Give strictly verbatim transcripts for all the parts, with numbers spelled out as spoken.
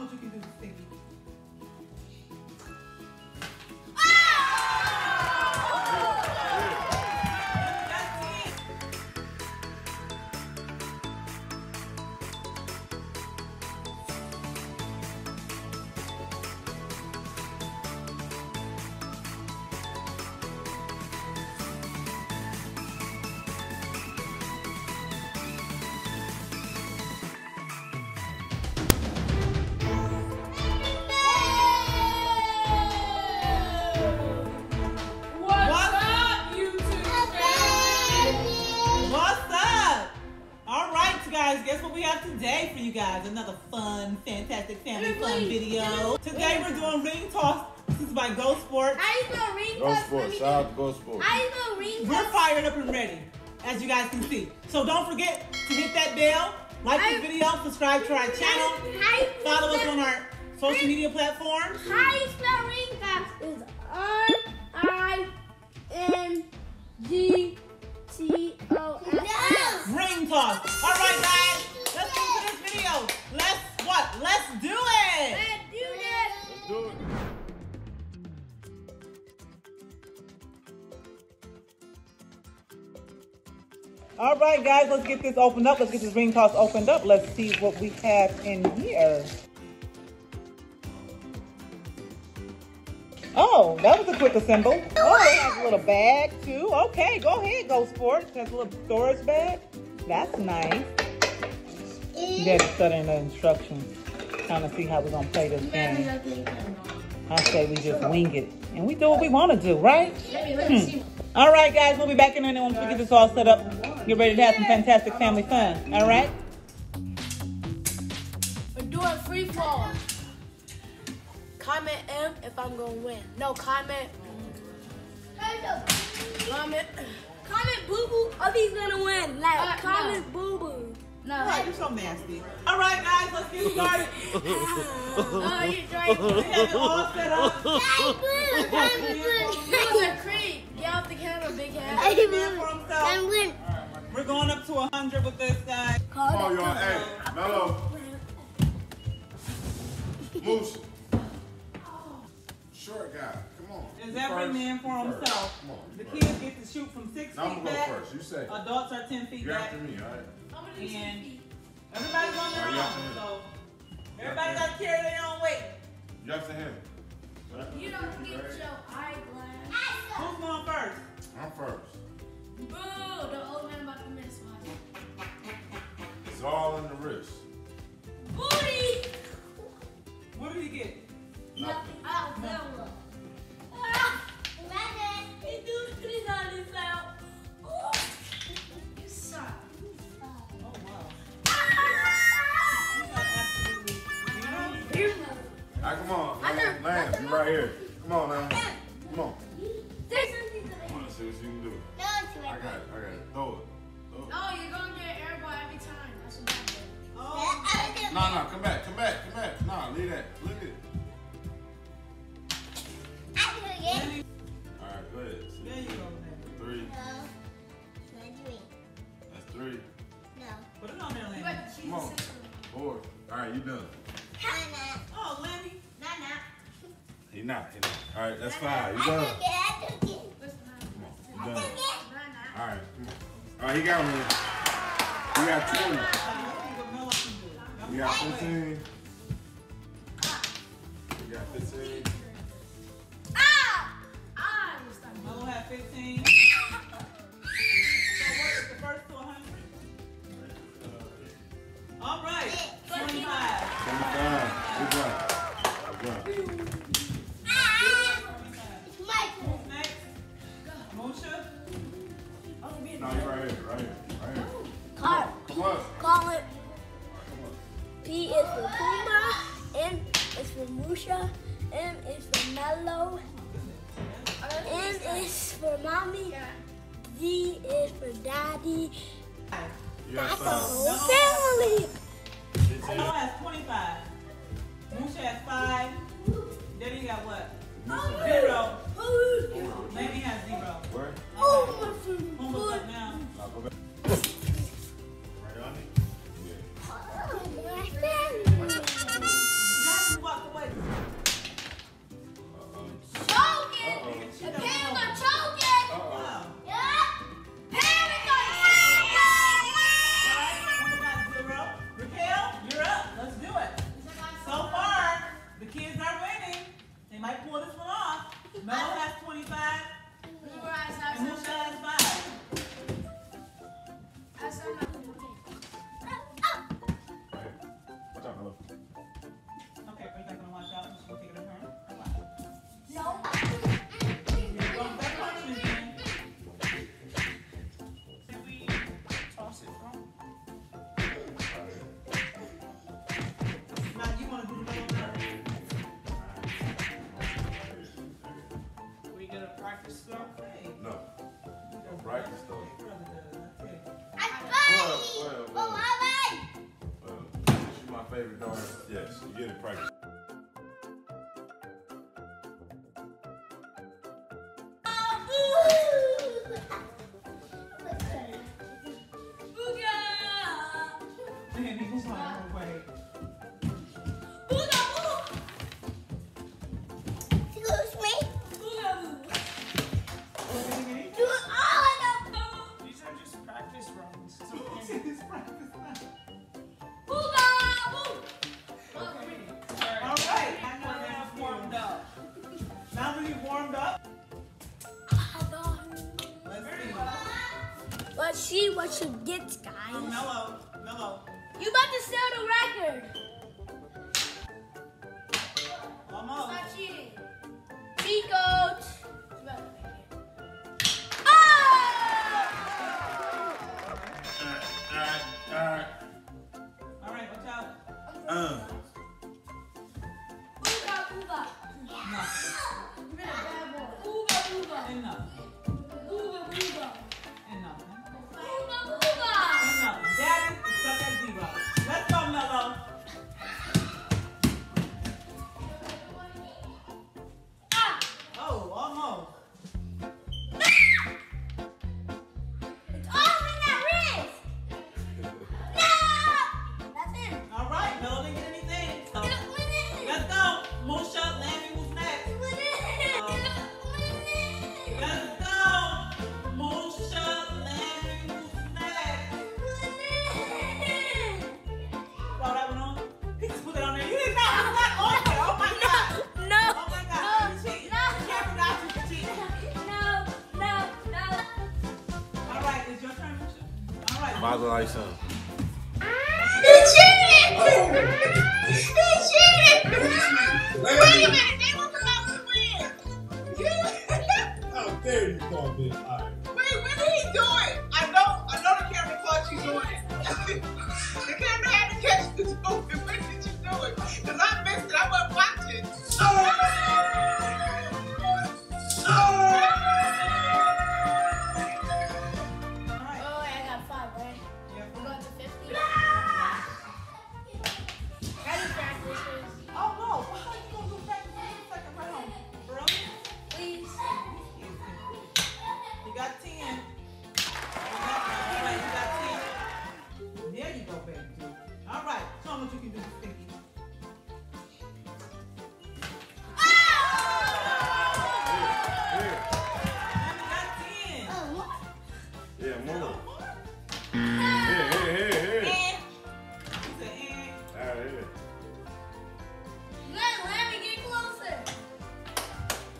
much you can do this thing. Guess what we have today for you guys? Another fun, fantastic family fun video. Today we're doing ring toss. This is by Ghost Sports. I know ring toss. Ghost Sports. Shout out to Ghost Sports. I know ring toss. We're fired up and ready, as you guys can see. So don't forget to hit that bell, like this video, subscribe to our channel, follow us on our social media platforms. How you spell ring toss is R I N G T O S. Ring toss. All right, guys. Let's what? Let's do it! Let's do it! Let's do it! All right, guys, let's get this opened up. Let's get this ring toss opened up. Let's see what we have in here. Oh, that was a quick assemble. Oh, it has a little bag too. Okay, go ahead, go Sports. Has a little storage bag. That's nice. Daddy's studying the instructions, trying to see how we're gonna play this game. I say we just wing it, and we do what we want to do, right? Hmm. All right, guys, we'll be back in a minute once we get this all set up. Get ready to have some fantastic family fun. All right? We're doing free fall. Comment M if I'm gonna win. No comment. Comment. Comment boo boo. Obi's gonna win. Like comment boo boo. No. Why, you're so nasty. All right, guys, let's get started. Oh, you're driving. We have it all set up. That was a creep. Get off the camera, big head. I'm winning. We're going up to one hundred with this guy. Call oh, you're on A. Mellow. Moose. Short guy. Come on. Is every man for himself? The kids get to shoot from six feet back. I'm going to go first. You say. Adults are ten feet back. You're after me, all right? And everybody's on their own, so everybody got to carry their own weight. You have to him. You don't get your eyeglass. Who's going first? I'm first. Boo! The old man about to miss one. It's all in the wrist. Booty! What did he get? Nothing. I don't know. Come on, Lamb, Lamb, you right here. Come on, Lamb. Come on. I want to see what you can do. No, it's I got it, I got it. Throw it. Throw it. Oh, you're going to get an air ball every time. That's what I'm doing. Oh. No, no, come back, come back, come back. No, leave that. Look at it. I do it. All right, go ahead. There you go. Three. No. Three. That's three. No. Put it on there, Lamb. Come on. Four. All right, you done. Oh, Lamb. He not, he not. All right, that's five. You done? I took it, I took it. Come on, you done. All right, come on. All right, he got one. We got twenty. We got fifteen. We got fifteen. Ah! Ah! Mo had fifteen. So what is the first to one hundred? All right, twenty-five. twenty-five, good job, good job. No, you're right here, right here, right here. Call, come on. Call it. P is for Puma, N is for Musha, M is for Mellow, N is for Mommy, D is for Daddy. That's a whole family. Mellow has twenty-five. Musha has five. Daddy got what? Zero. Maybe he has zero. Where? Oh, my food. Right now. Right on it. Yeah. Oh, my family. Yes, yes, you get it practice. Let's see what she gets, guys. Oh, mellow, mellow. You about to sell the record. Almost. It's not cheating. Peacoat. Oh! Alright, alright, alright. Alright, watch out. Uh. Booga, booga. Enough. You've been a bad boy. Booga, booga. Enough. Booga, booga. Might as well like some. It's cheating! It's cheating! Wait a minute, they were about to win! How dare you call this? All right. Wait, what did he do it? I know, I know the camera caught you doing it. The camera had to catch you doing it. What did you do it? Because I missed it, I wasn't watching. Oh! Oh!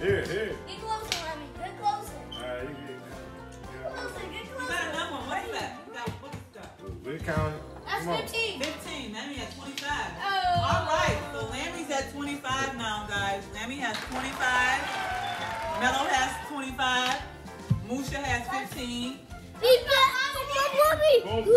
Here, here. Get closer, Lemmy. Get closer. Alright, you get, get closer. Get closer. You got another one. What is that? You got what is that? We're counting. That's fifteen. fifteen. Lemmy has twenty-five. Oh. Alright, so Lemmy's at twenty-five now, guys. Lemmy has twenty-five. Mello has twenty-five. Musha has fifteen. People, I'm a mommy.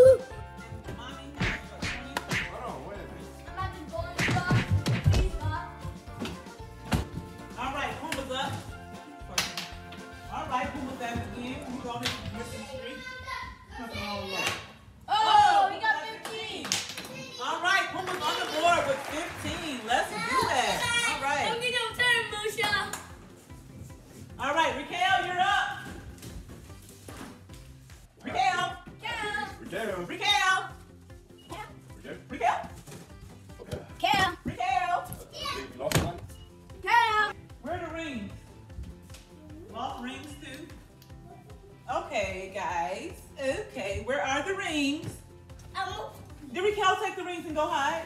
Okay, guys. Okay, where are the rings? Oh. Did Raquel take the rings and go hide?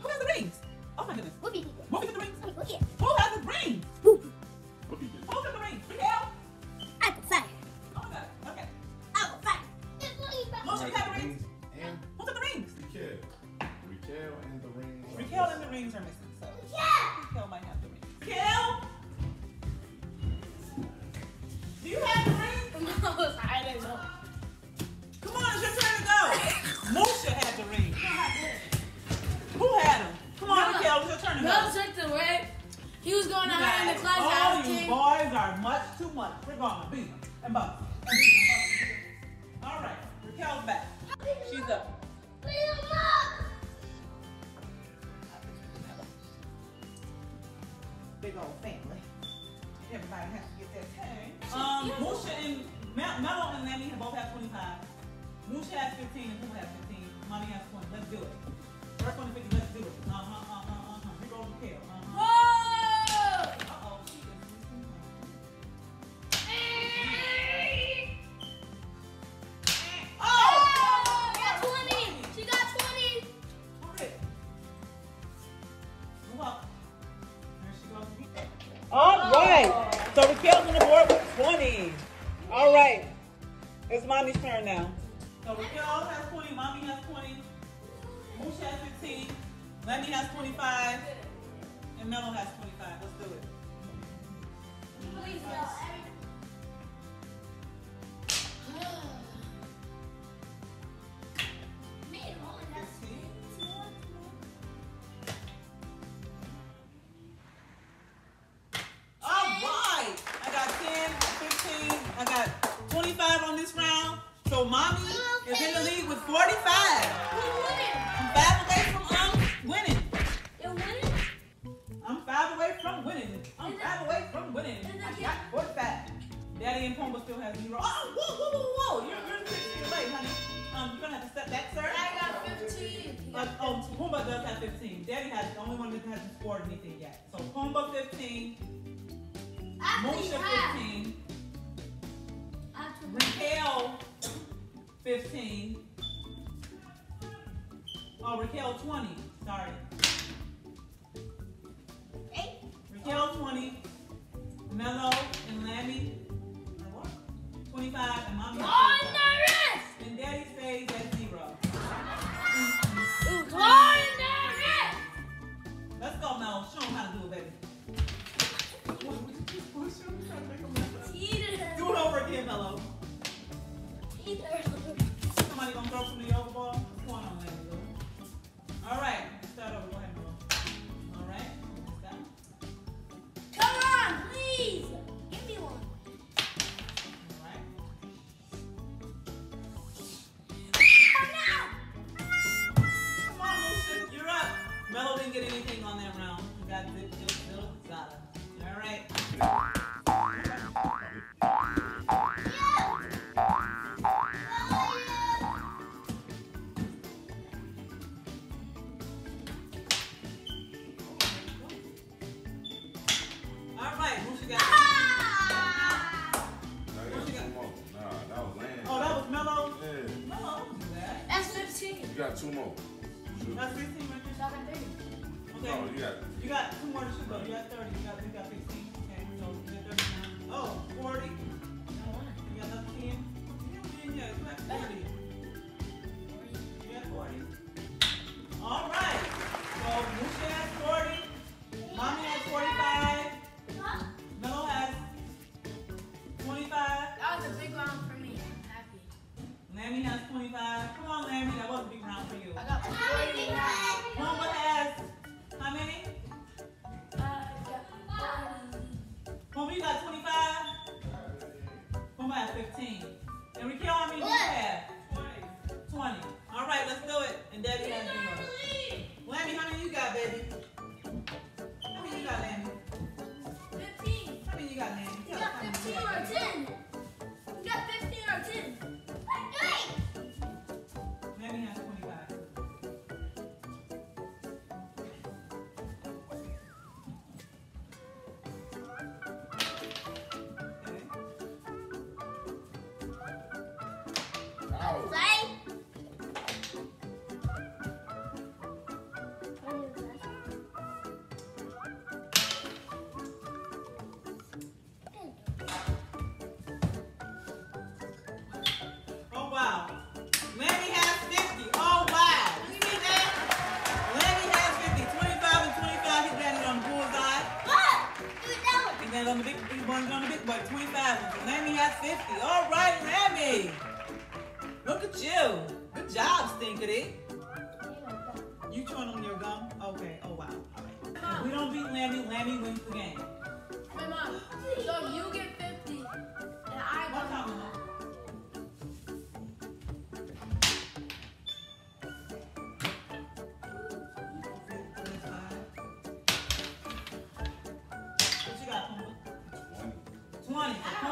Who has the rings? Oh my goodness. Whoopi. Whoopi took the rings. Whoopi. Who has the rings? Whoopi. Whoopi. Who took the rings? Raquel? I took five. Oh my God. Okay. I took five. Most of the rings. And who took the rings? Raquel. Raquel and the rings. Raquel and the rings are missing. So yeah. Raquel might have the rings. Raquel? Do you have the rings? Come on, it's your turn to go. Musha had the ring. Who had him? Come on, Raquel, no, it's your turn to go. No, took the ring. He was going to hide in the closet. All you king. Boys are much too much. We're going to beat them and both. All right, Raquel's back. She's up. Beat him up. big old family. Everybody has to get their turn. Um, Moosha and Mello and Lemmy both have twenty-five. Moosha has fifteen and Pooh has fifteen. Mommy has twenty. Let's do it. First one to fifty. Let's do it. Uh huh. Uh huh. Uh huh. We roll the tail. Uh huh. Whoa! Uh oh. She is missing. Hey! Oh! Oh! She got twenty. She got twenty. All right. Move up. There she goes. All right. Oh. So Raquel's on the board with twenty. All right. It's mommy's turn now. So Raquel has twenty, mommy has twenty, Moosha has fifteen, Lenny has twenty-five, and Mello has twenty-five. Let's do it. Please,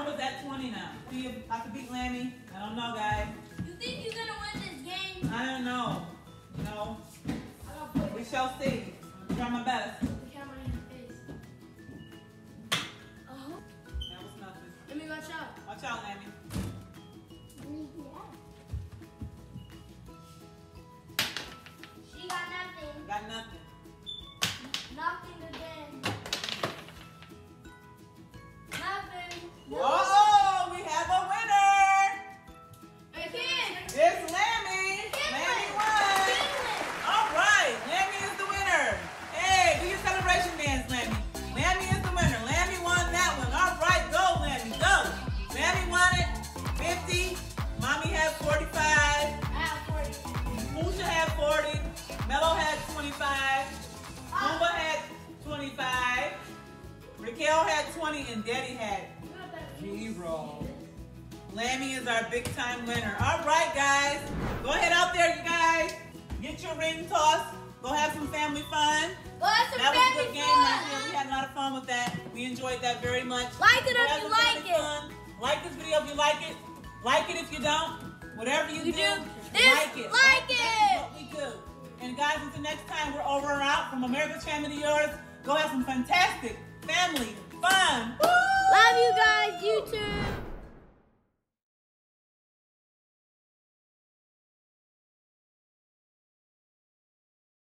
I was at twenty now. See if I could beat Lammy. I don't know, guys. You think you're gonna win this game? I don't know. No. We shall see. I'm gonna try my best. The camera in your face. Uh-huh. That was nothing. Let me watch out. Watch out, Lammy. She got nothing. Got nothing. Nothing again. Nothing. Whoa, we have a winner. Again. It's Lammy. Lammy won. All right, Lammy is the winner. Hey, do your celebration dance, Lammy. Lammy is the winner. Lammy won that one. All right, go, Lammy, go. Lammy won it. fifty. Mommy had forty-five. I had forty. Musha had forty. Mello had twenty-five. Uba had twenty-five, Raquel had twenty, and Daddy had zero. Lammy is our big time winner. All right, guys. Go ahead out there, you guys. Get your ring tossed. Go have some family fun. Go have some that family fun. That was a good game right there. We had a lot of fun with that. We enjoyed that very much. Like it if you like it. Fun. Like this video if you like it. Like it if you don't. Whatever you, you do, do. like it. Like it. That's what we do. And guys, until next time, we're over and out from America's Family to yours. Go have some fantastic family fun. Woo! Love you guys, YouTube.